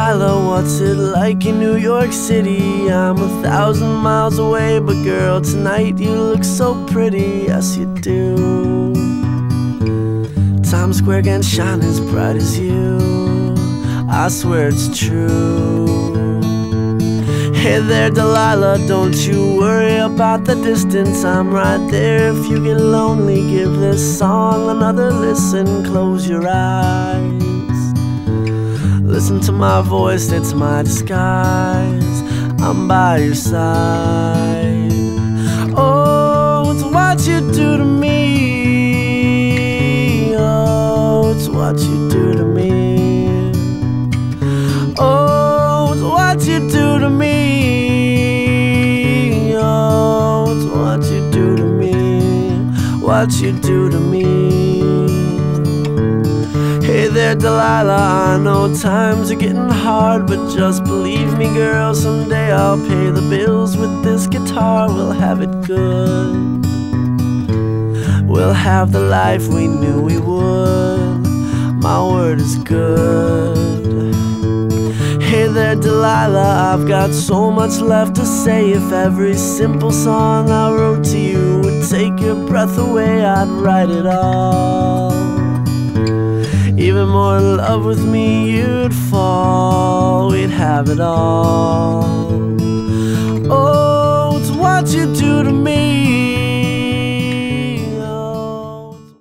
Delilah, what's it like in New York City? I'm 1,000 miles away, but girl, tonight you look so pretty. Yes, you do. Times Square can shine as bright as you. I swear it's true. Hey there, Delilah, don't you worry about the distance. I'm right there if you get lonely. Give this song another listen. Close your eyes, listen to my voice, it's my disguise. I'm by your side. Oh, it's what you do to me. Oh, it's what you do to me. Oh, it's what you do to me. Oh, it's what you do to me. What you do to me. Hey there, Delilah, I know times are getting hard, but just believe me, girl, someday I'll pay the bills with this guitar. We'll have it good. We'll have the life we knew we would. My word is good. Hey there, Delilah, I've got so much left to say. If every simple song I wrote to you would take your breath away, I'd write it all. Even more in love with me, you'd fall. We'd have it all. Oh, it's what you do to me.